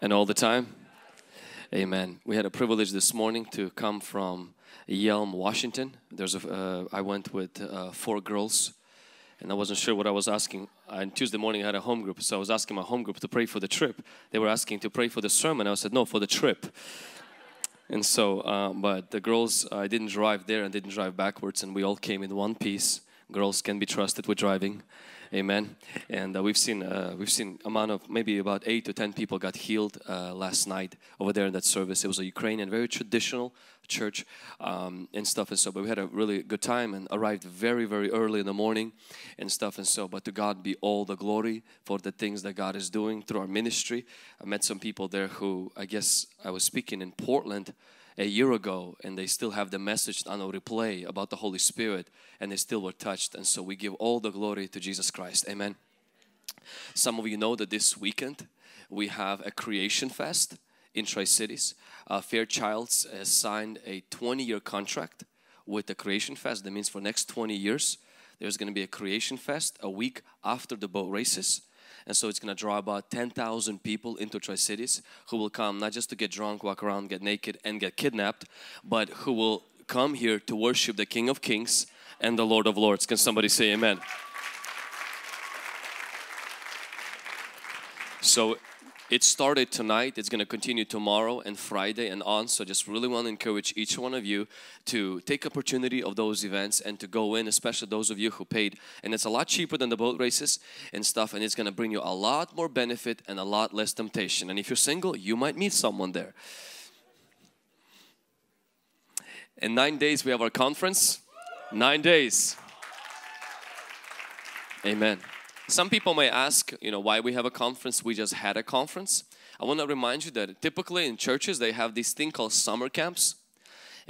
and all the time. Amen. We had a privilege this morning to come from Yelm, Washington. There's a, I went with 4 girls, and I wasn't sure what I was asking. On Tuesday morning, I had a home group, so I was asking my home group to pray for the trip. They were asking to pray for the sermon. I said, no, for the trip. And so, but the girls, I didn't drive there and didn't drive backwards, and we all came in one piece. Girls can be trusted with driving, amen. And we've seen amount of maybe about 8 to 10 people got healed last night over there in that service. It was a Ukrainian, very traditional church and stuff and so. But we had a really good time and arrived very, very early in the morning and stuff and so. But to God be all the glory for the things that God is doing through our ministry. I met some people there who I guess I was speaking in Portland a year ago, and they still have the message on a replay about the Holy Spirit, and they still were touched. And so we give all the glory to Jesus Christ. Amen. Some of you know that this weekend we have a creation fest in Tri-Cities. Fairchilds has signed a 20-year contract with the creation fest. That means for next 20 years there's going to be a creation fest a week after the boat races. And so it's going to draw about 10,000 people into Tri-Cities who will come not just to get drunk, walk around, get naked and get kidnapped, but who will come here to worship the King of Kings and the Lord of Lords. Can somebody say amen? So it started tonight. It's going to continue tomorrow and Friday and on. So just really want to encourage each one of you to take opportunity of those events and to go in, especially those of you who paid. And it's a lot cheaper than the boat races and stuff, and it's going to bring you a lot more benefit and a lot less temptation. And if you're single, you might meet someone there. In 9 days we have our conference. 9 days. Amen. Some people may ask, you know, why we have a conference. We just had a conference. I want to remind you that typically in churches they have this thing called summer camps,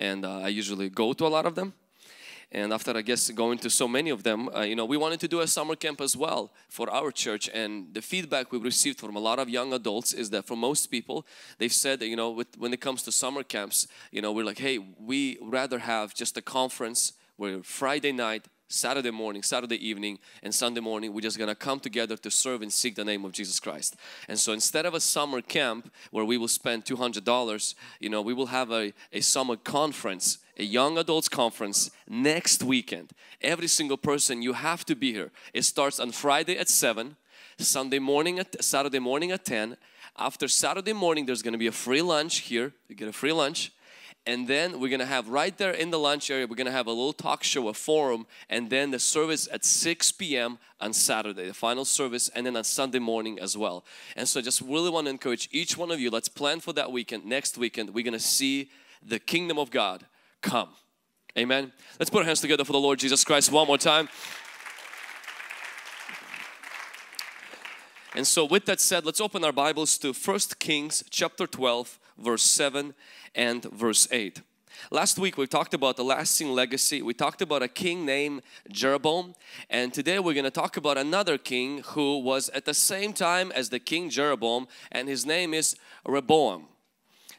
and I usually go to a lot of them. And after I guess going to so many of them, you know, we wanted to do a summer camp as well for our church. And the feedback we've received from a lot of young adults is that for most people, they've said that, you know, when it comes to summer camps, you know, we're like, hey, we rather have just a conference where Friday night, Saturday morning, Saturday evening, and Sunday morning, we're just going to come together to serve and seek the name of Jesus Christ. And so instead of a summer camp where we will spend $200, you know, we will have a summer conference, a young adults conference next weekend. Every single person, you have to be here. It starts on Friday at 7, Saturday morning at 10. After Saturday morning, there's going to be a free lunch here. You get a free lunch. And then we're going to have right there in the lunch area, we're going to have a little talk show, a forum, and then the service at 6 p.m. on Saturday, the final service, and then on Sunday morning as well. And so I just really want to encourage each one of you, let's plan for that weekend. Next weekend, we're going to see the kingdom of God come. Amen. Let's put our hands together for the Lord Jesus Christ one more time. And so with that said, let's open our Bibles to 1 Kings chapter 12. Verse 7 and verse 8. Last week we talked about the lasting legacy. We talked about a king named Jeroboam, and today we're going to talk about another king who was at the same time as the king Jeroboam, and his name is Rehoboam.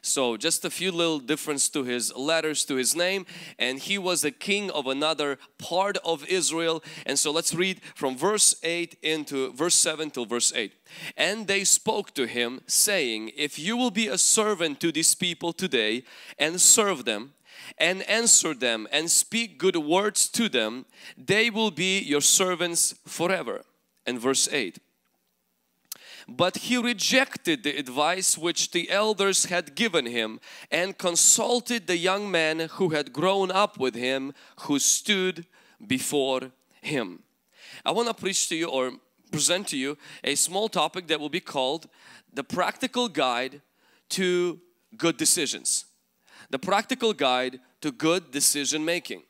So just a few little difference to his letters, to his name, and he was the king of another part of Israel. And so let's read from verse 8 into verse 7 till verse 8. And they spoke to him, saying, if you will be a servant to these people today and serve them and answer them and speak good words to them, they will be your servants forever. And verse 8. But he rejected the advice which the elders had given him and consulted the young man who had grown up with him, who stood before him. I want to preach to you or present to you a small topic that will be called the practical guide to good decisions. The practical guide to good decision making.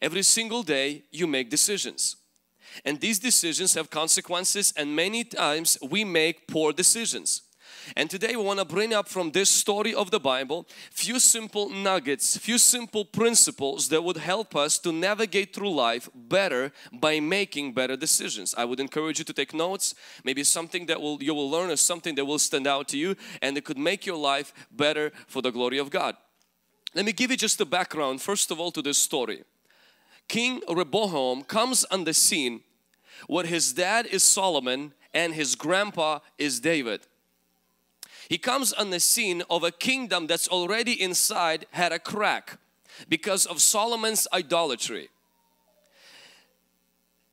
Every single day you make decisions. And these decisions have consequences, and many times we make poor decisions. And today we want to bring up from this story of the Bible few simple nuggets, few simple principles that would help us to navigate through life better by making better decisions. I would encourage you to take notes, maybe something that you will learn or something that will stand out to you and it could make your life better for the glory of God. Let me give you just the background first of all to this story. King Rehoboam comes on the scene where his dad is Solomon and his grandpa is David. He comes on the scene of a kingdom that's already inside had a crack because of Solomon's idolatry.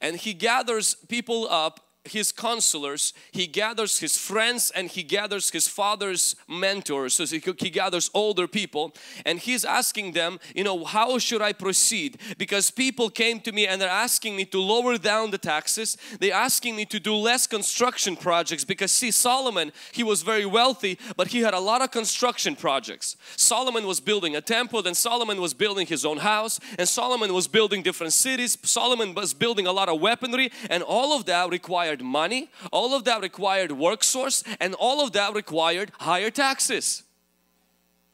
And he gathers people up, his counselors, he gathers his friends, and he gathers his father's mentors. So he gathers older people and he's asking them, you know, how should I proceed? Because people came to me and they're asking me to lower down the taxes. They're asking me to do less construction projects because see, Solomon, he was very wealthy, but he had a lot of construction projects. Solomon was building a temple, then Solomon was building his own house, and Solomon was building different cities. Solomon was building a lot of weaponry, and all of that required money, all of that required work source, and all of that required higher taxes,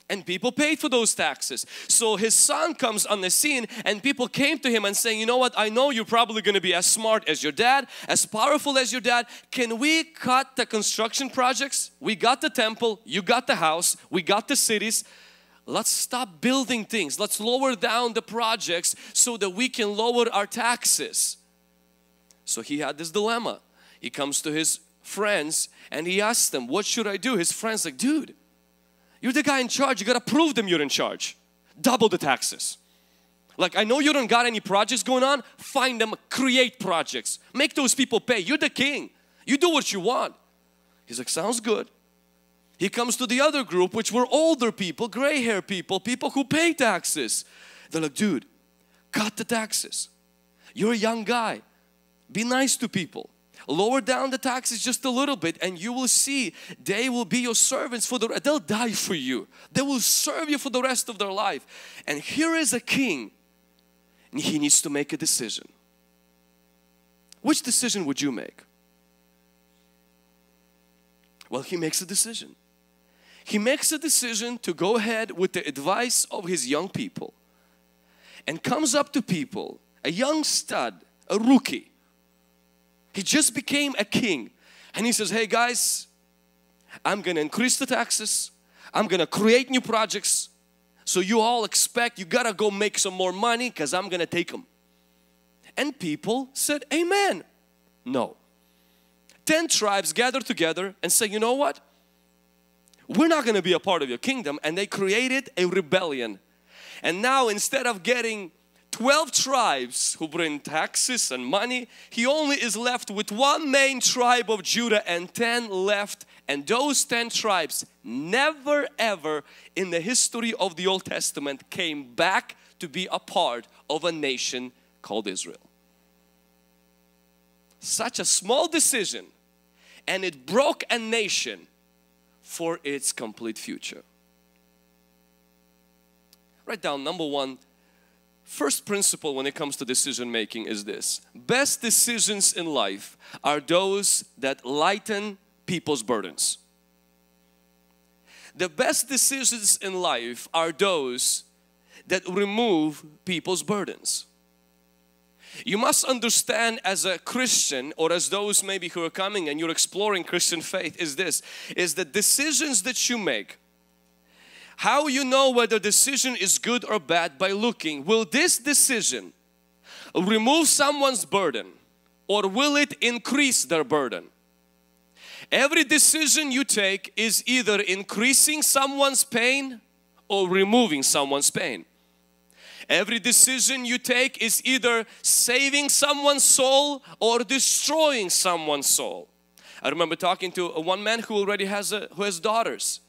and people paid for those taxes. So his son comes on the scene and people came to him and saying, you know what, I know you're probably going to be as smart as your dad, as powerful as your dad. Can we cut the construction projects? We got the temple, you got the house, we got the cities. Let's stop building things. Let's lower down the projects so that we can lower our taxes. So he had this dilemma. He comes to his friends and he asks them, what should I do? His friends like, dude, you're the guy in charge. You got to prove them you're in charge. Double the taxes. Like, I know you don't got any projects going on. Find them, create projects. Make those people pay. You're the king. You do what you want. He's like, sounds good. He comes to the other group, which were older people, gray hair people, people who pay taxes. They're like, dude, cut the taxes. You're a young guy. Be nice to people. Lower down the taxes just a little bit and you will see they will be your servants for they'll die for you. They will serve you for the rest of their life. And here is a king and he needs to make a decision. Which decision would you make? Well, he makes a decision. He makes a decision to go ahead with the advice of his young people and comes up to people, a young stud, a rookie. He just became a king and he says, hey guys, I'm gonna increase the taxes, I'm gonna create new projects, so you all expect you gotta go make some more money because I'm gonna take them. And people said, amen. No. 10 tribes gathered together and said, you know what, we're not gonna be a part of your kingdom, and they created a rebellion. And now instead of getting 12 tribes who bring taxes and money, he only is left with one main tribe of Judah and 10 left. And those 10 tribes never ever in the history of the Old Testament came back to be a part of a nation called Israel. Such a small decision, and it broke a nation for its complete future. Write down number one. First principle when it comes to decision making is this: best decisions in life are those that lighten people's burdens. The best decisions in life are those that remove people's burdens. You must understand as a Christian, or as those maybe who are coming and you're exploring Christian faith, is this, is the decisions that you make. How you know whether decision is good or bad by looking, will this decision remove someone's burden or will it increase their burden? Every decision you take is either increasing someone's pain or removing someone's pain. Every decision you take is either saving someone's soul or destroying someone's soul. I remember talking to one man who already has daughters.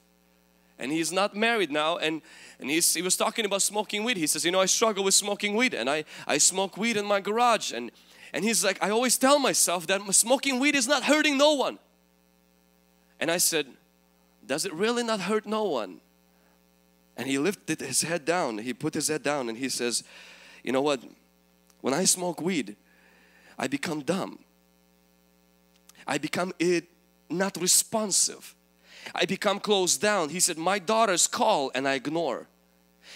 And he's not married now, and he was talking about smoking weed. He says, you know, I struggle with smoking weed, and I smoke weed in my garage. And he's like, I always tell myself that smoking weed is not hurting no one. And I said, does it really not hurt no one? And he lifted his head down. He put his head down and he says, you know what? When I smoke weed, I become dumb. I become not responsive. I become closed down. He said, my daughters call and I ignore.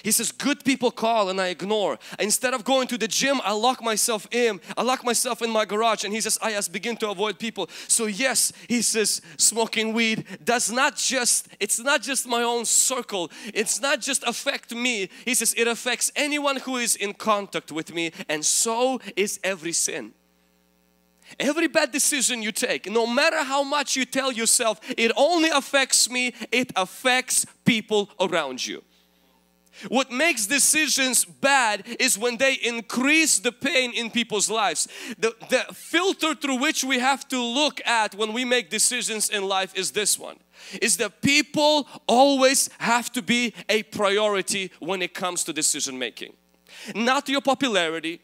He says, good people call and I ignore. Instead of going to the gym, I lock myself in. I lock myself in my garage. And he says, I just begin to avoid people. So yes, he says, smoking weed does not just, it's not just my own circle. It's not just affect me. He says, it affects anyone who is in contact with me. And so is every sin. Every bad decision you take, no matter how much you tell yourself, it only affects me, it affects people around you. What makes decisions bad is when they increase the pain in people's lives. The filter through which we have to look at when we make decisions in life is this one. Is that people always have to be a priority when it comes to decision making. Not your popularity,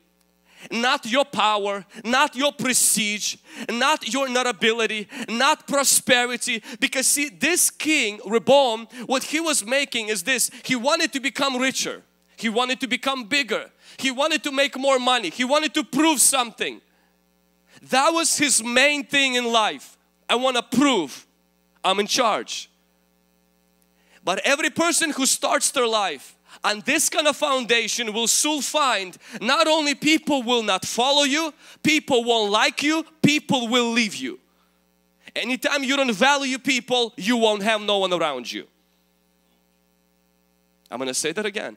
not your power, not your prestige, not your notability, not prosperity. Because see, this king Rehoboam, what he was making is this: he wanted to become richer, he wanted to become bigger, he wanted to make more money, he wanted to prove something. That was his main thing in life. I want to prove I'm in charge. But every person who starts their life and this kind of foundation will soon find not only people will not follow you, people won't like you, people will leave you. Anytime you don't value people, you won't have no one around you. I'm going to say that again.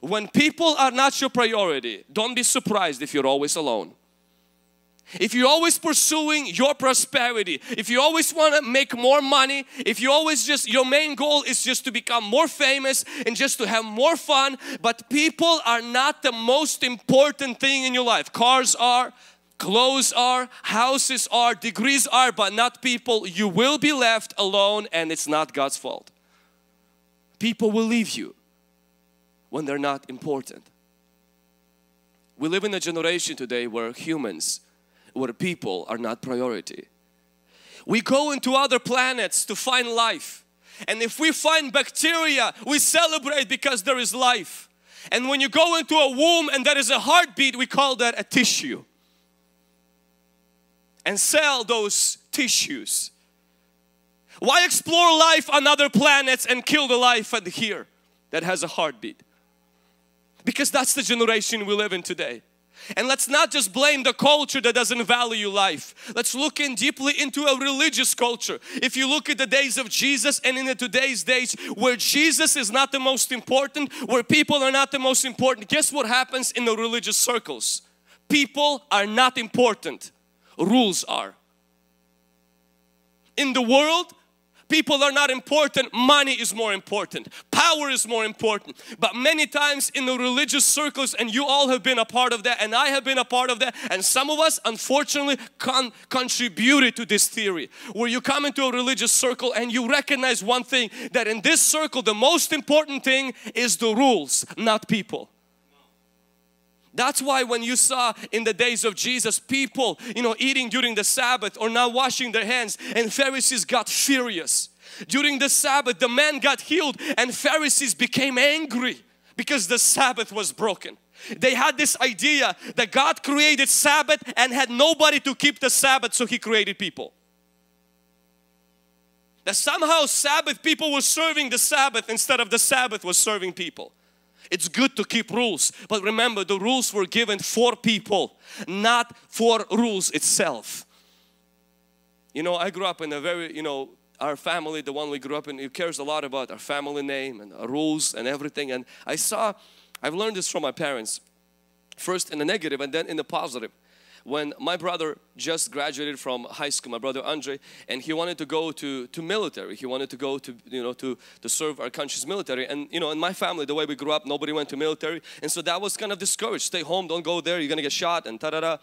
When people are not your priority, don't be surprised if you're always alone. If you're always pursuing your prosperity, if you always want to make more money, if you always just, your main goal is just to become more famous and just to have more fun, but people are not the most important thing in your life. Cars are, clothes are, houses are, degrees are, but not people. You will be left alone, and it's not God's fault. People will leave you when they're not important. We live in a generation today where humans, where people are not priority. We go into other planets to find life, and if we find bacteria, we celebrate because there is life. And when you go into a womb and there is a heartbeat, we call that a tissue and sell those tissues. Why explore life on other planets and kill the life here that has a heartbeat? Because that's the generation we live in today. And let's not just blame the culture that doesn't value life. Let's look in deeply into a religious culture. If you look at the days of Jesus and in today's days where Jesus is not the most important, where people are not the most important, guess what happens in the religious circles? People are not important. Rules are. In the world, people are not important. Money is more important. Power is more important. But many times in the religious circles, and you all have been a part of that, and I have been a part of that, and some of us unfortunately contributed to this theory where you come into a religious circle and you recognize one thing, that in this circle the most important thing is the rules, not people. That's why when you saw in the days of Jesus people, you know, eating during the Sabbath or not washing their hands, and Pharisees got furious. During the Sabbath the man got healed and Pharisees became angry because the Sabbath was broken. They had this idea that God created Sabbath and had nobody to keep the Sabbath, so He created people. That somehow Sabbath people were serving the Sabbath instead of the Sabbath was serving people. It's good to keep rules, but remember the rules were given for people, not for rules itself. You know, I grew up in a very, you know, our family, the one we grew up in, it cares a lot about our family name and our rules and everything. And I've learned this from my parents, first in the negative and then in the positive. When my brother just graduated from high school, my brother Andre, and he wanted to go to military. He wanted to go to, you know, to serve our country's military. And, you know, in my family, the way we grew up, nobody went to military. And so that was kind of discouraged. Stay home, don't go there, you're going to get shot and ta-da-da.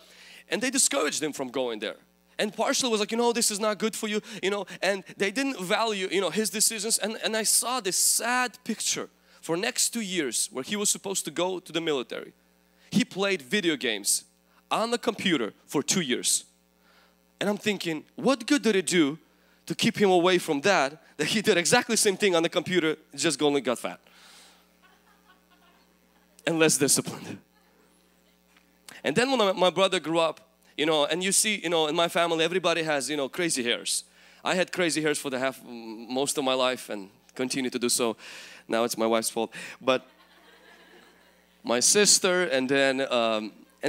And they discouraged him from going there. And partially was like, you know, this is not good for you, you know. And they didn't value, you know, his decisions. And I saw this sad picture for next 2 years where he was supposed to go to the military. He played video games on the computer for 2 years. And I'm thinking, what good did it do to keep him away from that? That he did exactly the same thing on the computer, just only got fat and less disciplined. And then when my brother grew up, you know, and you see, you know, in my family everybody has, you know, crazy hairs. I had crazy hairs for the most of my life and continue to do so. Now it's my wife's fault, but my sister, and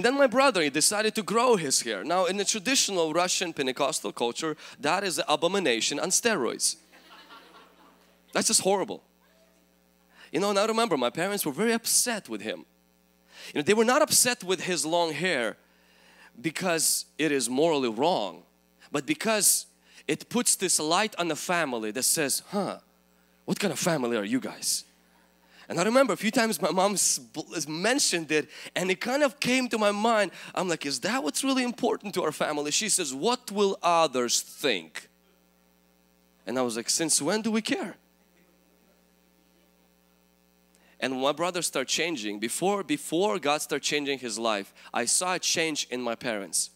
then my brother, he decided to grow his hair. Now in the traditional Russian Pentecostal culture, that is an abomination on steroids. That's just horrible. You know, and I remember my parents were very upset with him. You know, they were not upset with his long hair, because it is morally wrong, but because it puts this light on the family that says, huh, what kind of family are you guys? And I remember a few times my mom mentioned it, and it kind of came to my mind. I'm like, is that what's really important to our family? She says, what will others think? And I was like, since when do we care? And my brother started changing. Before God started changing his life, I saw a change in my parents.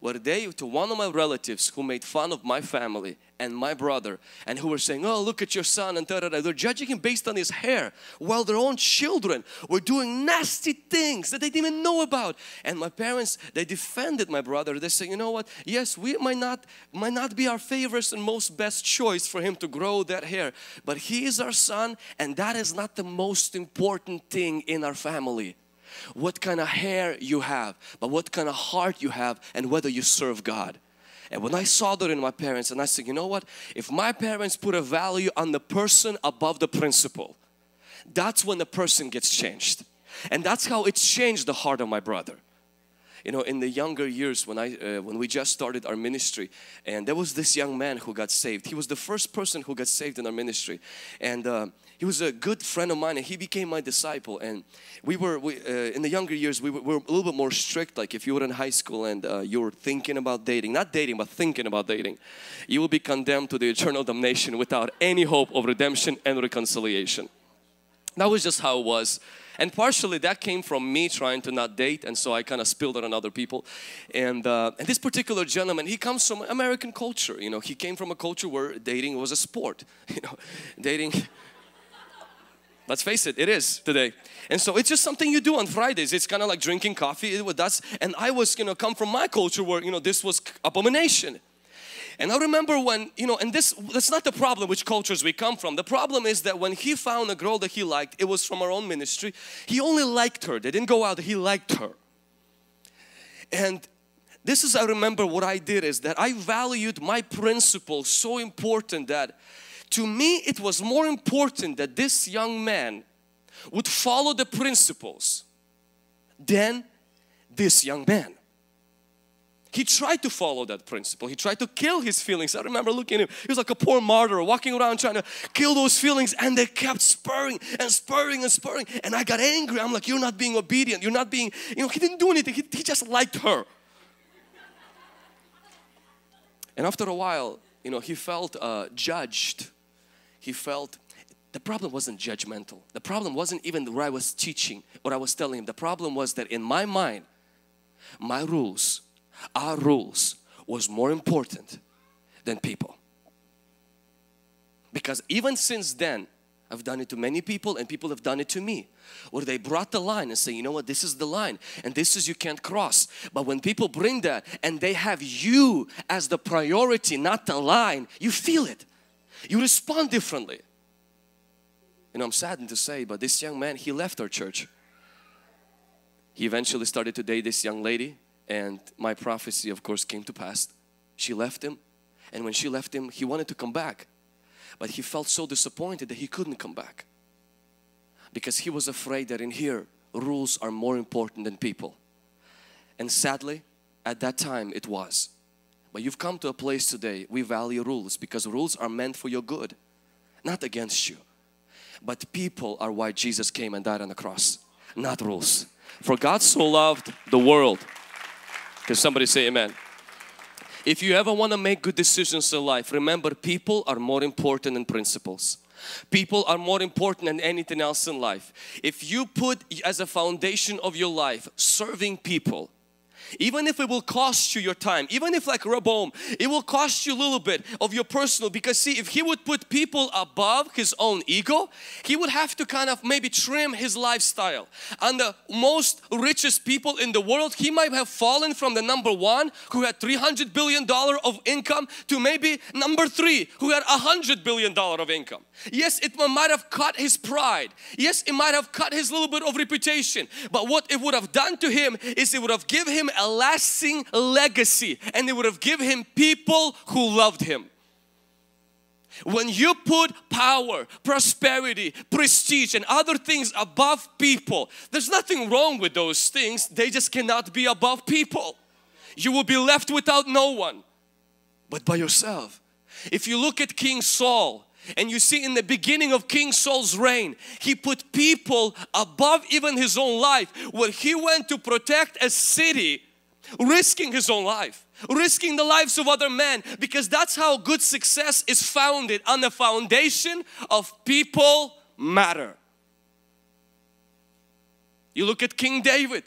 Where they, to one of my relatives who made fun of my family and my brother, and who were saying, oh, look at your son, and they're judging him based on his hair, while their own children were doing nasty things that they didn't even know about. And my parents, they defended my brother. They said, you know what, yes, we might not be our favorites and most best choice for him to grow that hair, but he is our son, and that is not the most important thing in our family. What kind of hair you have, but what kind of heart you have, and whether you serve God. And when I saw that in my parents, and I said, you know what, if my parents put a value on the person above the principle, that's when the person gets changed. And that's how it changed the heart of my brother. You know, in the younger years when we just started our ministry, and there was this young man who got saved. He was the first person who got saved in our ministry, and he was a good friend of mine, and he became my disciple. And in the younger years, we were a little bit more strict. Like if you were in high school and you were thinking about dating, not dating, but thinking about dating, you will be condemned to the eternal damnation without any hope of redemption and reconciliation. That was just how it was. And partially that came from me trying to not date, and so I kind of spilled it on other people. And this particular gentleman, he comes from American culture. You know, he came from a culture where dating was a sport. You know, dating, let's face it, it is today. And so it's just something you do on Fridays. It's kind of like drinking coffee. And I was, you know, come from my culture where, you know, this was abomination. And I remember when, you know, and that's not the problem which cultures we come from. The problem is that when he found a girl that he liked, it was from our own ministry. He only liked her. They didn't go out. He liked her. And this is, I remember what I did is that I valued my principles so important that to me it was more important that this young man would follow the principles than this young man. He tried to follow that principle. He tried to kill his feelings. I remember looking at him. He was like a poor martyr walking around trying to kill those feelings, and they kept spurring and spurring and spurring. And I got angry. I'm like, you're not being obedient. You're not being, you know, he didn't do anything. He just liked her. And after a while, you know, he felt judged. He felt, the problem wasn't judgmental. The problem wasn't even what I was teaching, what I was telling him. The problem was that in my mind, my rules, our rules was more important than people. Because even since then, I've done it to many people, and people have done it to me, where they brought the line and say, you know what, this is the line, and this is you can't cross. But when people bring that and they have you as the priority, not the line, you feel it. You respond differently. You know, I'm saddened to say, but this young man, he left our church. He eventually started to date this young lady. And my prophecy, of course, came to pass. She left him, and when she left him, he wanted to come back, but he felt so disappointed that he couldn't come back because he was afraid that in here rules are more important than people. And sadly, at that time it was. But you've come to a place today, we value rules because rules are meant for your good, not against you. But people are why Jesus came and died on the cross, not rules. For God so loved the world. Can somebody say amen? If you ever want to make good decisions in life, remember people are more important than principles. People are more important than anything else in life. If you put as a foundation of your life serving people, even if it will cost you your time, even if like Rehoboam, it will cost you a little bit of your personal, because see, if he would put people above his own ego, he would have to kind of maybe trim his lifestyle. And the most richest people in the world, he might have fallen from the number one who had $300 billion of income to maybe number three who had $100 billion of income. Yes, it might have cut his pride. Yes, it might have cut his little bit of reputation. But what it would have done to him is it would have given him a lasting legacy, and it would have given him people who loved him. When you put power, prosperity, prestige and other things above people, there's nothing wrong with those things. They just cannot be above people. You will be left without no one but by yourself. If you look at King Saul, and you see in the beginning of King Saul's reign, he put people above even his own life, where he went to protect a city, risking his own life, risking the lives of other men, because that's how good success is founded, on the foundation of people matter. You look at King David.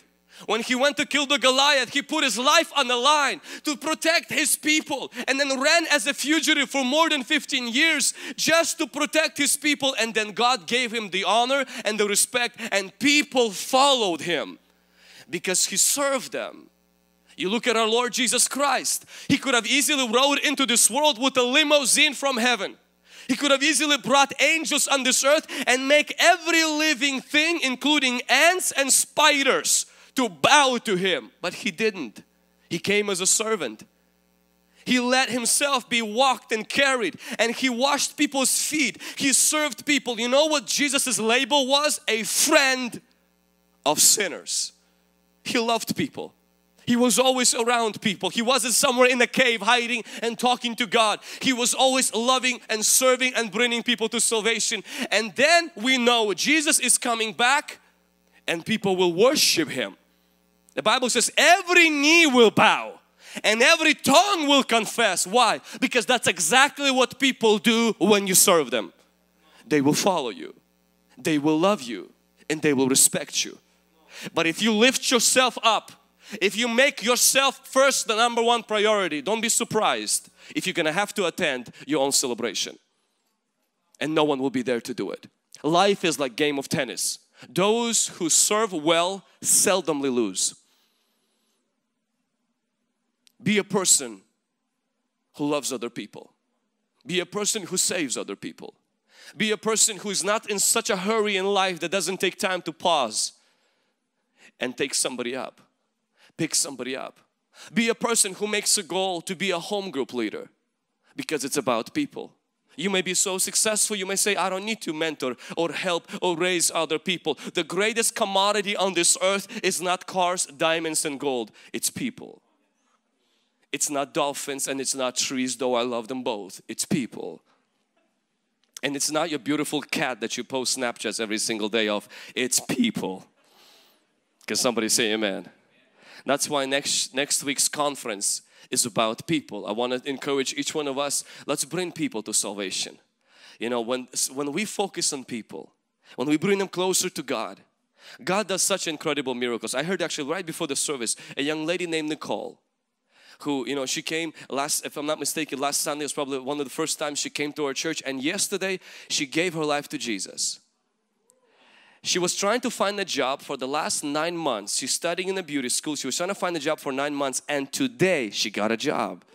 When he went to kill the Goliath, he put his life on the line to protect his people, and then ran as a fugitive for more than 15 years just to protect his people. And then God gave him the honor and the respect, and people followed him because he served them. You look at our Lord Jesus Christ. He could have easily rode into this world with a limousine from heaven. He could have easily brought angels on this earth and make every living thing, including ants and spiders, to bow to him, but he didn't. He came as a servant. He let himself be walked and carried, and he washed people's feet. He served people. You know what Jesus's label was? A friend of sinners. He loved people. He was always around people. He wasn't somewhere in a cave hiding and talking to God. He was always loving and serving and bringing people to salvation. And then we know Jesus is coming back, and people will worship him. The Bible says every knee will bow and every tongue will confess. Why? Because that's exactly what people do when you serve them. They will follow you, they will love you, and they will respect you. But if you lift yourself up, if you make yourself first the number one priority, don't be surprised if you're gonna have to attend your own celebration and no one will be there to do it. Life is like a game of tennis. Those who serve well seldomly lose. Be a person who loves other people. Be a person who saves other people. Be a person who is not in such a hurry in life that doesn't take time to pause and take somebody up, pick somebody up. Be a person who makes a goal to be a home group leader, because it's about people. You may be so successful, you may say, I don't need to mentor or help or raise other people. The greatest commodity on this earth is not cars, diamonds and gold. It's people. It's not dolphins and it's not trees, though I love them both. It's people. And it's not your beautiful cat that you post Snapchats every single day of. It's people. Can somebody say amen? That's why next week's conference is about people. I want to encourage each one of us, let's bring people to salvation. You know, when we focus on people, when we bring them closer to God, God does such incredible miracles. I heard actually right before the service, a young lady named Nicole, who, you know, she came last, if I'm not mistaken, last Sunday was probably one of the first times she came to our church, and yesterday she gave her life to Jesus. She was trying to find a job for the last 9 months. She's studying in a beauty school. She was trying to find a job for 9 months, and today she got a job.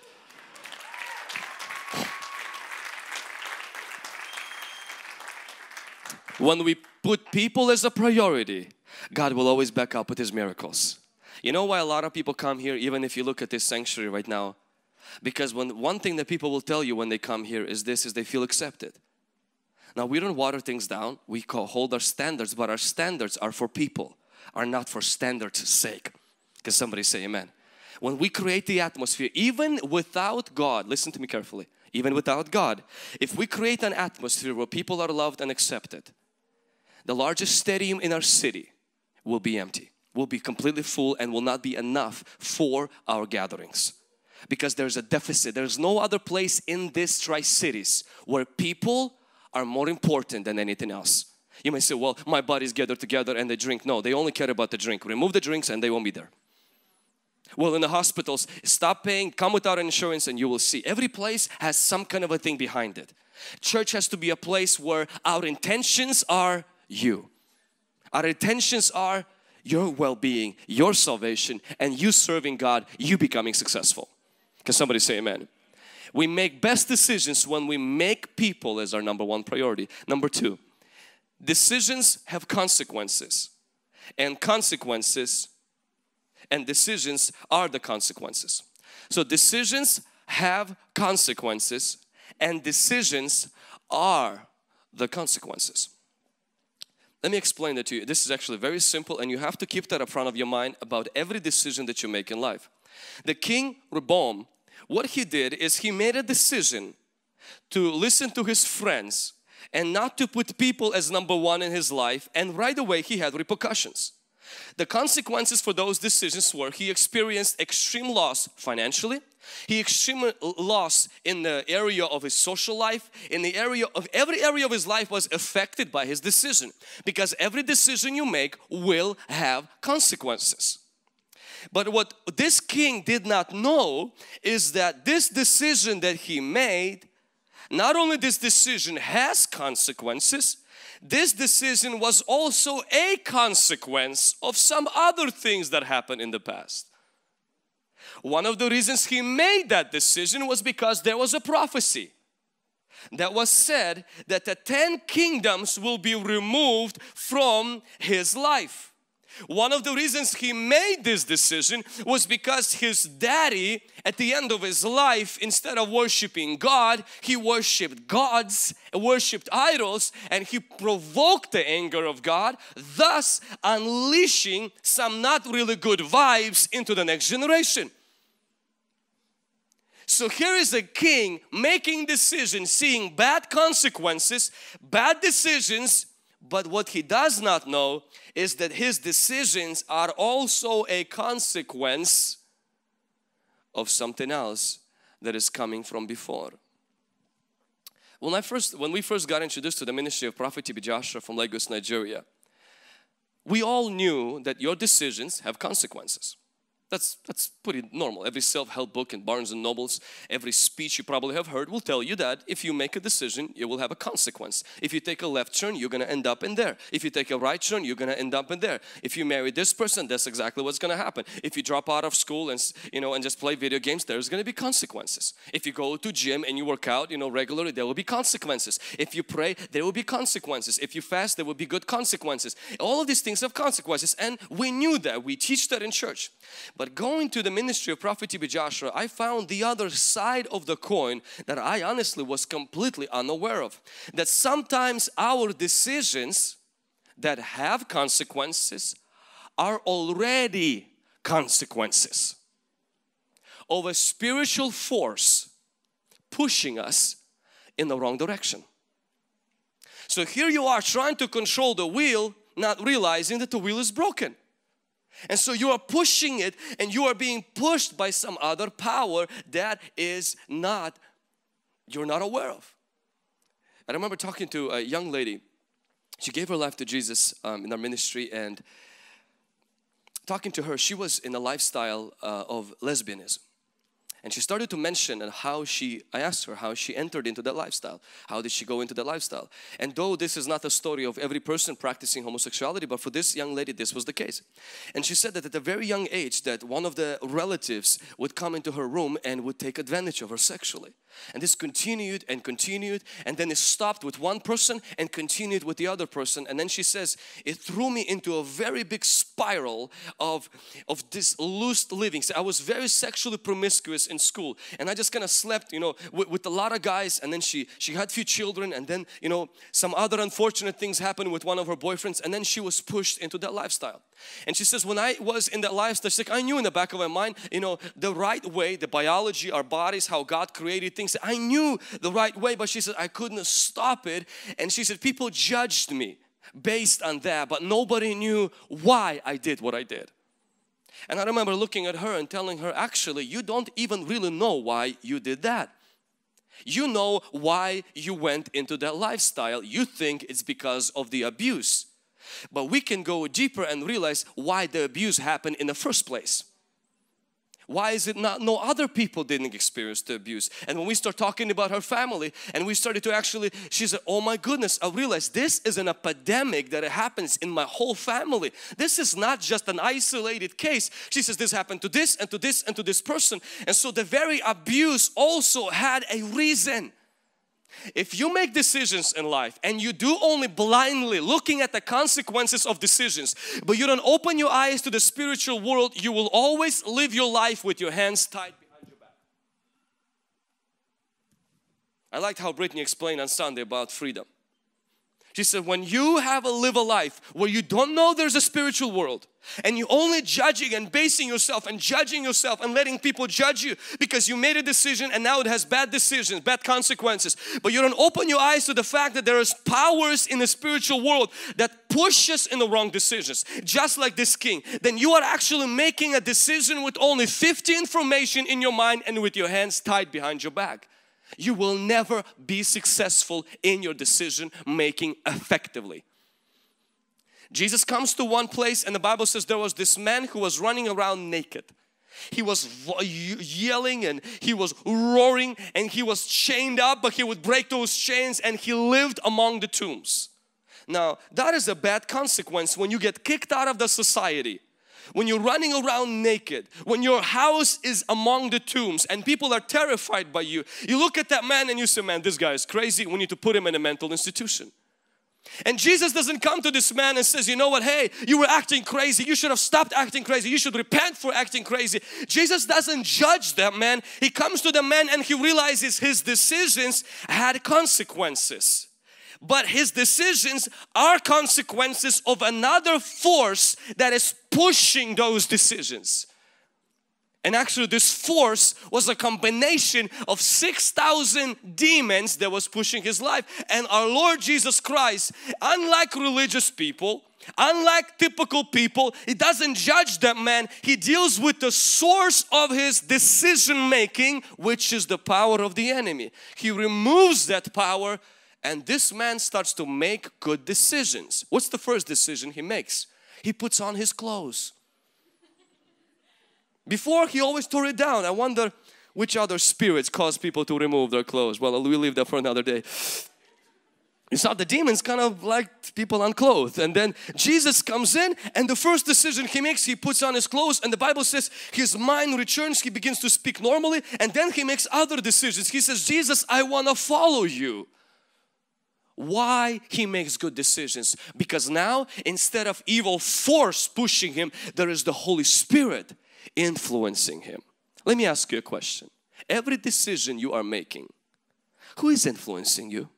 When we put people as a priority, God will always back up with His miracles. You know why a lot of people come here, even if you look at this sanctuary right now? Because one thing that people will tell you when they come here is this, is they feel accepted. Now, we don't water things down. We hold our standards, but our standards are for people, are not for standards' sake. Can somebody say amen? When we create the atmosphere, even without God, listen to me carefully, even without God, if we create an atmosphere where people are loved and accepted, the largest stadium in our city will be empty, will be completely full, and will not be enough for our gatherings. Because there's a deficit. There's no other place in this Tri-Cities where people are more important than anything else. You may say, well, my buddies gather together and they drink. No, they only care about the drink. Remove the drinks and they won't be there. Well, in the hospitals, stop paying, come without insurance, and you will see. Every place has some kind of a thing behind it. Church has to be a place where our intentions are you. Our intentions are your well-being, your salvation, and you serving God, you becoming successful. Can somebody say amen? We make best decisions when we make people as our number one priority. Number two, decisions have consequences, and consequences and decisions are the consequences. So decisions have consequences, and decisions are the consequences. Let me explain that to you. This is actually very simple, and you have to keep that up front of your mind about every decision that you make in life. The king Rehoboam, what he did is he made a decision to listen to his friends and not to put people as number one in his life, and right away he had repercussions. The consequences for those decisions were he experienced extreme loss financially, he extreme loss in the area of his social life, in the area of every area of his life was affected by his decision, because every decision you make will have consequences. But what this king did not know is that this decision that he made, not only this decision has consequences, this decision was also a consequence of some other things that happened in the past. One of the reasons he made that decision was because there was a prophecy that was said that the 10 kingdoms will be removed from his life. One of the reasons he made this decision was because his daddy, at the end of his life, instead of worshiping God, he worshipped gods, worshipped idols, and he provoked the anger of God, thus unleashing some not really good vibes into the next generation. So here is a king making decisions, seeing bad consequences, bad decisions. But what he does not know is that his decisions are also a consequence of something else that is coming from before. When we first got introduced to the ministry of Prophet T.B. Joshua from Lagos, Nigeria, we all knew that your decisions have consequences. That's pretty normal. Every self-help book in Barnes and Nobles, every speech you probably have heard will tell you that if you make a decision, it will have a consequence. If you take a left turn, you're going to end up in there. If you take a right turn, you're going to end up in there. If you marry this person, that's exactly what's going to happen. If you drop out of school and, just play video games, there's going to be consequences. If you go to gym and you work out, regularly, there will be consequences. If you pray, there will be consequences. If you fast, there will be good consequences. All of these things have consequences, and we knew that. We teach that in church. But going to the ministry of Prophet T.B. Joshua, I found the other side of the coin that I honestly was completely unaware of. That sometimes our decisions that have consequences are already consequences of a spiritual force pushing us in the wrong direction. So here you are trying to control the wheel, not realizing that the wheel is broken. And so you are pushing it, and you are being pushed by some other power that is not, you're not aware of. I remember talking to a young lady. She gave her life to Jesus in our ministry, and talking to her, she was in a lifestyle of lesbianism. And she started to mention how she, I asked her how she entered into that lifestyle. How did she go into that lifestyle? And though this is not the story of every person practicing homosexuality, but for this young lady, this was the case. And she said that at a very young age that one of the relatives would come into her room and would take advantage of her sexually. And this continued and continued, and then it stopped with one person and continued with the other person. And then she says, it threw me into a very big spiral of this loose living. So I was very sexually promiscuous in school, and I just kind of slept, with a lot of guys. And then she had a few children, and then, some other unfortunate things happened with one of her boyfriends, and then she was pushed into that lifestyle. And she says, when I was in that lifestyle, she's like, I knew in the back of my mind, the right way, the biology, our bodies, how God created things. I knew the right way, but she said, I couldn't stop it. And she said, people judged me based on that, but nobody knew why I did what I did. And I remember looking at her and telling her, actually, you don't even really know why you did that. You know why you went into that lifestyle. You think it's because of the abuse. But we can go deeper and realize why the abuse happened in the first place. Why is it not no other people didn't experience the abuse? And when we start talking about her family, and we started to actually, she said, oh my goodness, I realized this is an epidemic that happens in my whole family. This is not just an isolated case. She says this happened to this and to this and to this person. And so the very abuse also had a reason. If you make decisions in life and you do only blindly looking at the consequences of decisions, but you don't open your eyes to the spiritual world, you will always live your life with your hands tied behind your back. I liked how Brittany explained on Sunday about freedom. She said, when you have a live a life where you don't know there's a spiritual world and you're only judging and basing yourself and judging yourself and letting people judge you because you made a decision and now it has bad decisions, bad consequences, but you don't open your eyes to the fact that there is powers in the spiritual world that push us in the wrong decisions, just like this king, then you are actually making a decision with only 50 information in your mind and with your hands tied behind your back. You will never be successful in your decision making effectively. Jesus comes to one place and the Bible says there was this man who was running around naked. He was yelling and he was roaring and he was chained up, but he would break those chains and he lived among the tombs. Now that is a bad consequence when you get kicked out of the society. When you're running around naked, when your house is among the tombs and people are terrified by you, you look at that man and you say, man, this guy is crazy. We need to put him in a mental institution. And Jesus doesn't come to this man and says, you know what, hey, you were acting crazy. You should have stopped acting crazy. You should repent for acting crazy. Jesus doesn't judge that man. He comes to the man and he realizes his decisions had consequences. But his decisions are consequences of another force that is pushing those decisions. And actually this force was a combination of 6,000 demons that was pushing his life. And our Lord Jesus Christ, unlike religious people, unlike typical people, he doesn't judge that man. He deals with the source of his decision making, which is the power of the enemy. He removes that power. And this man starts to make good decisions. What's the first decision he makes? He puts on his clothes. Before, he always tore it down. I wonder which other spirits cause people to remove their clothes. Well, we'll leave that for another day. You saw the demons kind of like people unclothed. And then Jesus comes in and the first decision he makes, he puts on his clothes. And the Bible says his mind returns. He begins to speak normally. And then he makes other decisions. He says, Jesus, I want to follow you. Why he makes good decisions? Because now instead of evil force pushing him, there is the Holy Spirit influencing him. Let me ask you a question. Every decision you are making, who is influencing you?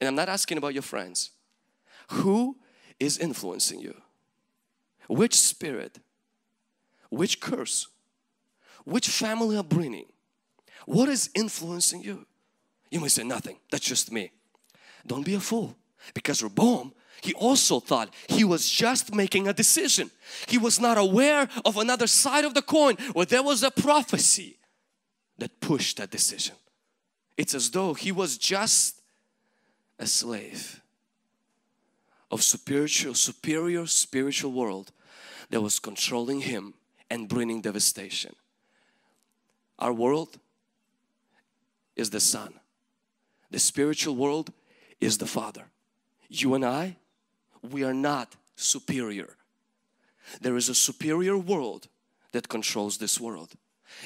And I'm not asking about your friends. Who is influencing you? Which spirit? Which curse? Which family upbringing? What is influencing you? You may say nothing, that's just me. Don't be a fool, because Rehoboam, he also thought he was just making a decision. He was not aware of another side of the coin where there was a prophecy that pushed that decision. It's as though he was just a slave of superior spiritual world that was controlling him and bringing devastation. Our world is the sun. The spiritual world is the Father. You and I, we are not superior. There is a superior world that controls this world.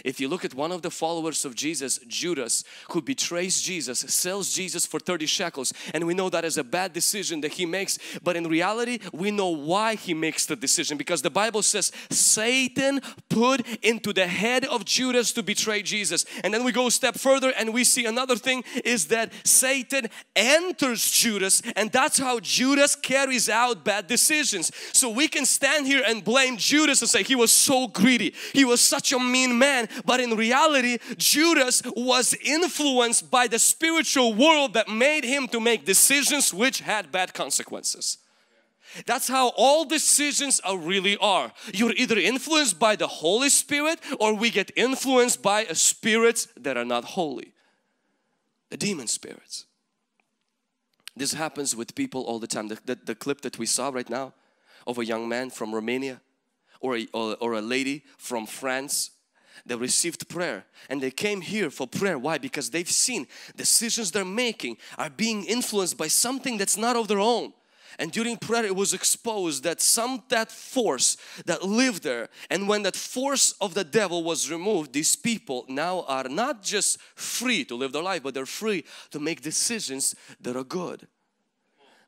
If you look at one of the followers of Jesus, Judas, who betrays Jesus, sells Jesus for 30 shekels, and we know that is a bad decision that he makes, but in reality we know why he makes the decision, because the Bible says Satan put into the head of Judas to betray Jesus. And then we go a step further and we see another thing is that Satan enters Judas, and that's how Judas carries out bad decisions. So we can stand here and blame Judas and say he was so greedy, he was such a mean man. But in reality, Judas was influenced by the spiritual world that made him to make decisions which had bad consequences. That's how all decisions really are. You're either influenced by the Holy Spirit or we get influenced by spirits that are not holy. The demon spirits. This happens with people all the time. The clip that we saw right now of a young man from Romania or a lady from France. They received prayer and they came here for prayer. Why? Because they've seen decisions they're making are being influenced by something that's not of their own. And during prayer it was exposed that that force that lived there, and when that force of the devil was removed, these people now are not just free to live their life, but they're free to make decisions that are good.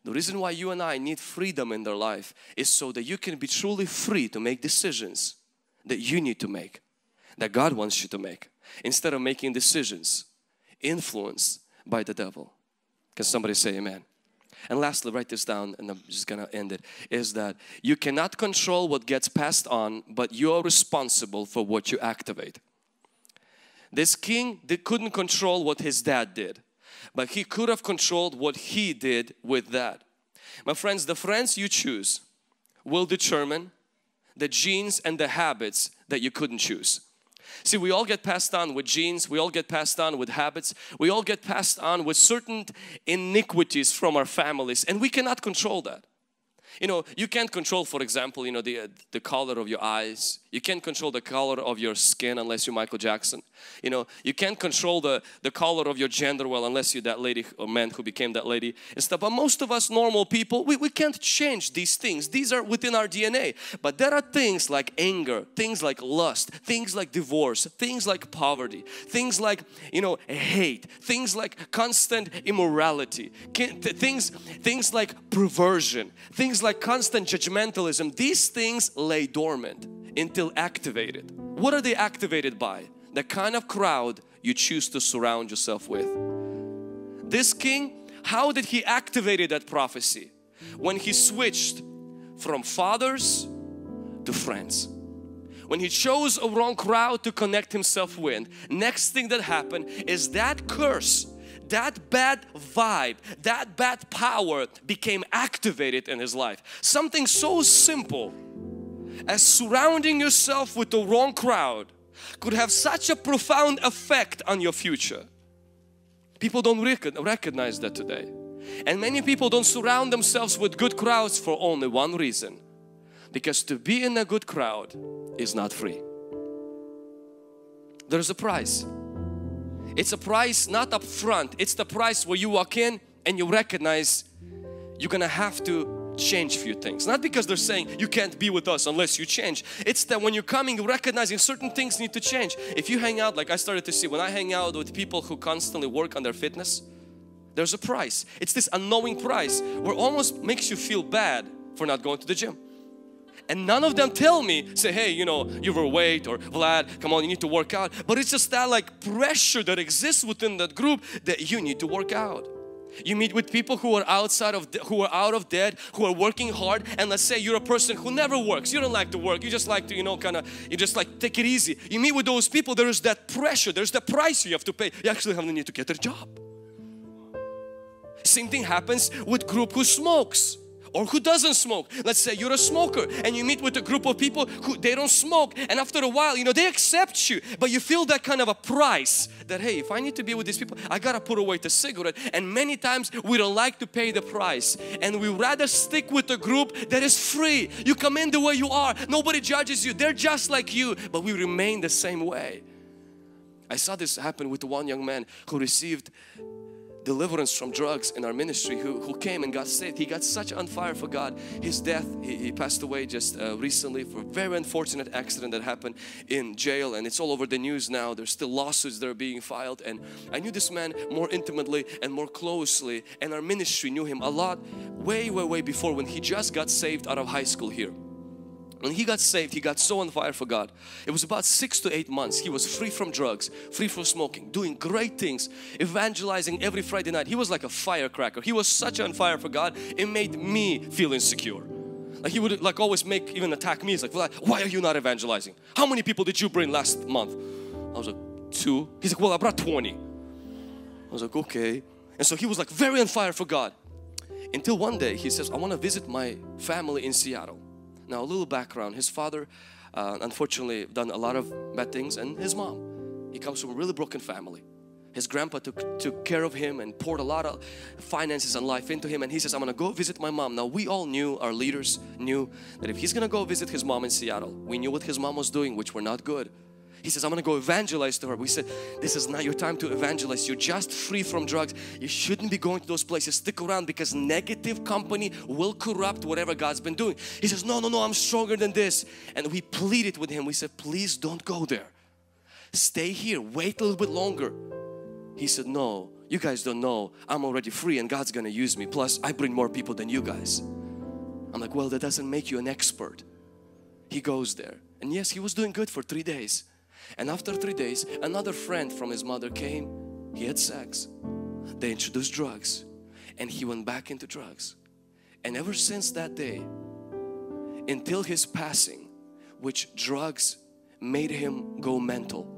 The reason why you and I need freedom in their life is so that you can be truly free to make decisions that you need to make, that God wants you to make, instead of making decisions influenced by the devil. Can somebody say amen? And lastly, write this down, and I'm just going to end it, is that you cannot control what gets passed on, but you're responsible for what you activate. This king couldn't control what his dad did, but he could have controlled what he did with that. My friends, the friends you choose will determine the genes and the habits that you couldn't choose. See, we all get passed on with genes, we all get passed on with habits, we all get passed on with certain iniquities from our families, and we cannot control that. You know, you can't control, for example, you know, the color of your eyes. You can't control the color of your skin unless you're Michael Jackson. You know, you can't control the color of your gender, well, unless you're that lady or man who became that lady and stuff. But most of us normal people, we can't change these things. These are within our DNA. But there are things like anger, things like lust, things like divorce, things like poverty, things like, you know, hate, things like constant immorality, things like perversion, things like constant judgmentalism. These things lay dormant until activated. What are they activated by? The kind of crowd you choose to surround yourself with. This king, how did he activate that prophecy? When he switched from fathers to friends. When he chose a wrong crowd to connect himself with, next thing that happened is that curse, that bad vibe, that bad power became activated in his life. Something so simple as surrounding yourself with the wrong crowd could have such a profound effect on your future. People don't recognize that today. And many people don't surround themselves with good crowds for only one reason. Because to be in a good crowd is not free. There's a price. It's a price not up front. It's the price where you walk in and you recognize you're gonna have to change a few things. Not because they're saying you can't be with us unless you change. It's that when you're coming, you're recognizing certain things need to change. If you hang out, like I started to see, when I hang out with people who constantly work on their fitness, there's a price. It's this unknowing price where almost makes you feel bad for not going to the gym. And none of them tell me, say, hey, you know, you were weight, or Vlad, come on, you need to work out. But it's just that like pressure that exists within that group that you need to work out. You meet with people who are out of debt, who are working hard, and let's say you're a person who never works. You don't like to work. You just like to, you know, kind of, you just like take it easy. You meet with those people, there is that pressure, there's the price you have to pay. You actually have the need to get a job. Same thing happens with group who smokes. Or who doesn't smoke. Let's say you're a smoker and you meet with a group of people who they don't smoke, and after a while, you know, they accept you, but you feel that kind of a price that, hey, if I need to be with these people, I gotta put away the cigarette. And many times we don't like to pay the price, and we rather stick with a group that is free. You come in the way you are, nobody judges you, they're just like you, but we remain the same way. I saw this happen with one young man who received deliverance from drugs in our ministry, who came and got saved. He got such on fire for God. His death, he passed away just recently for a very unfortunate accident that happened in jail, and it's all over the news now. There's still lawsuits that are being filed, and I knew this man more intimately and more closely, and our ministry knew him a lot way before, when he just got saved out of high school here. When he got saved, he got so on fire for God. It was about 6 to 8 months. He was free from drugs, free from smoking, doing great things, evangelizing every Friday night. He was like a firecracker. He was such on fire for God, it made me feel insecure. Like he would like always attack me. He's like, well, why are you not evangelizing? How many people did you bring last month? I was like, 2. He's like, well, I brought 20. I was like, okay. And so he was like very on fire for God. Until one day he says, I want to visit my family in Seattle. Now a little background, his father unfortunately done a lot of bad things, and his mom, he comes from a really broken family. His grandpa took care of him and poured a lot of finances and life into him, and he says, I'm gonna go visit my mom. Now we all knew, our leaders knew, that if he's gonna go visit his mom in Seattle, we knew what his mom was doing, which were not good. He says, I'm gonna go evangelize to her. We said, this is not your time to evangelize. You're just free from drugs. You shouldn't be going to those places. Stick around, because negative company will corrupt whatever God's been doing. He says, no, I'm stronger than this. And we pleaded with him. We said, please don't go there. Stay here. Wait a little bit longer. He said, no, you guys don't know. I'm already free and God's gonna use me. Plus, I bring more people than you guys. I'm like, well, that doesn't make you an expert. He goes there. And yes, he was doing good for 3 days. And after 3 days, another friend from his mother came. He had sex. They introduced drugs. and he went back into drugs. And ever since that day, until his passing, which drugs made him go mental,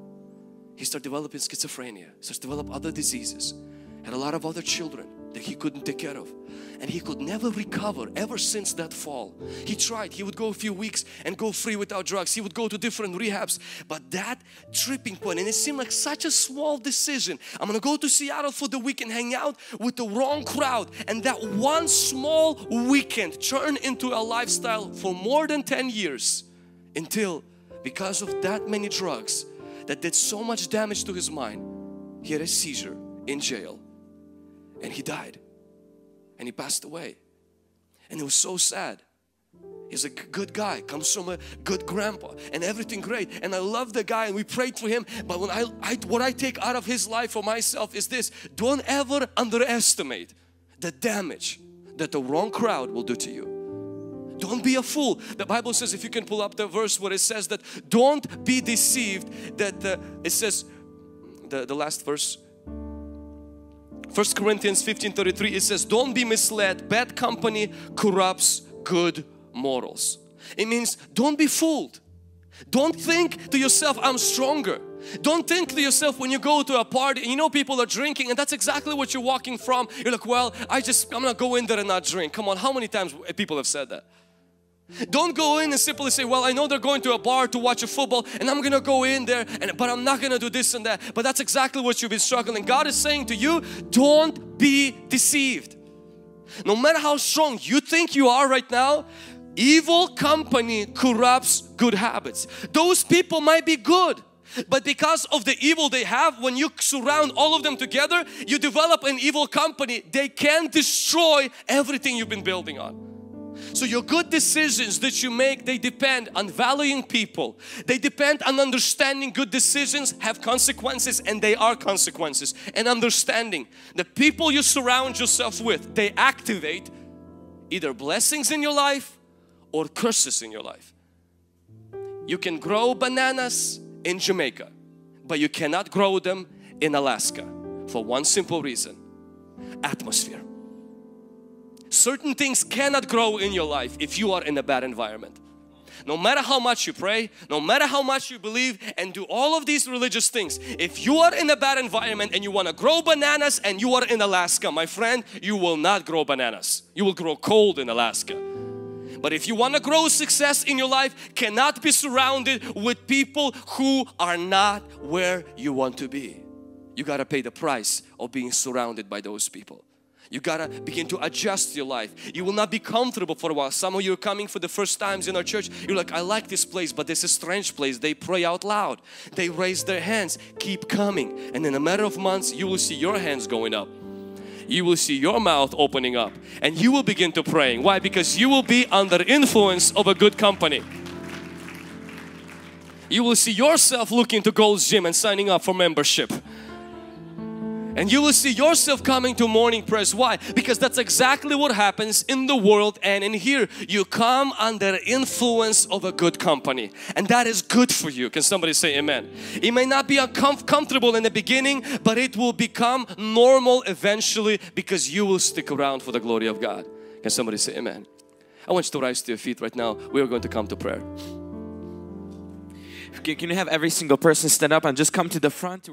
he started developing schizophrenia, started to develop other diseases, had a lot of other children that he couldn't take care of, and he could never recover ever since that fall. He tried, he would go a few weeks and go free without drugs, he would go to different rehabs, but that tripping point, and it seemed like such a small decision, I'm gonna go to Seattle for the weekend, hang out with the wrong crowd, and that one small weekend turned into a lifestyle for more than 10 years until, because of that many drugs that did so much damage to his mind, he had a seizure in jail. And he died and he passed away, and it was so sad. He's a good guy, comes from a good grandpa and everything great, and I love the guy and we prayed for him, but when what I take out of his life for myself is this: don't ever underestimate the damage that the wrong crowd will do to you. Don't be a fool. The Bible says, if you can pull up the verse where it says that, don't be deceived, that it says the last verse, 1 Corinthians 15:33, it says, don't be misled, bad company corrupts good morals. It means don't be fooled. Don't think to yourself, I'm stronger. Don't think to yourself when you go to a party and you know people are drinking and that's exactly what you're walking from. You're like, well, I'm gonna go in there and not drink. Come on, how many times people have said that? Don't go in and simply say, well, I know they're going to a bar to watch a football and I'm gonna go in there, but I'm not gonna do this and that. But that's exactly what you've been struggling. God is saying to you, don't be deceived. No matter how strong you think you are right now, evil company corrupts good habits. Those people might be good, but because of the evil they have, when you surround all of them together, you develop an evil company. They can destroy everything you've been building on. So your good decisions that you make, they depend on valuing people. They depend on understanding good decisions have consequences, and they are consequences. And understanding the people you surround yourself with, they activate either blessings in your life or curses in your life. You can grow bananas in Jamaica, but you cannot grow them in Alaska for one simple reason: atmosphere. Certain things cannot grow in your life if you are in a bad environment. No matter how much you pray, no matter how much you believe and do all of these religious things, if you are in a bad environment and you want to grow bananas and you are in Alaska, my friend, you will not grow bananas. You will grow cold in Alaska. But if you want to grow success in your life, cannot be surrounded with people who are not where you want to be. You got to pay the price of being surrounded by those people. You gotta begin to adjust your life. You will not be comfortable for a while. Some of you are coming for the first times in our church. You're like, I like this place, but this is a strange place. They pray out loud. They raise their hands. Keep coming. And in a matter of months, you will see your hands going up. You will see your mouth opening up. And you will begin to praying. Why? Because you will be under influence of a good company. You will see yourself looking to Gold's Gym and signing up for membership. And you will see yourself coming to morning prayers. Why? Because that's exactly what happens in the world and in here. You come under influence of a good company, and that is good for you. Can somebody say amen? It may not be uncomfortable in the beginning, but it will become normal eventually because you will stick around for the glory of God. Can somebody say amen? I want you to rise to your feet right now. We are going to come to prayer. Can you have every single person stand up and just come to the front?